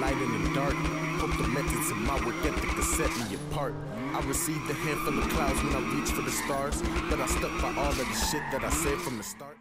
light in the dark. Hope the methods of my work ethic to set me apart. I received a handful of clouds when I reached for the stars, but I stuck by all of the shit that I said from the start.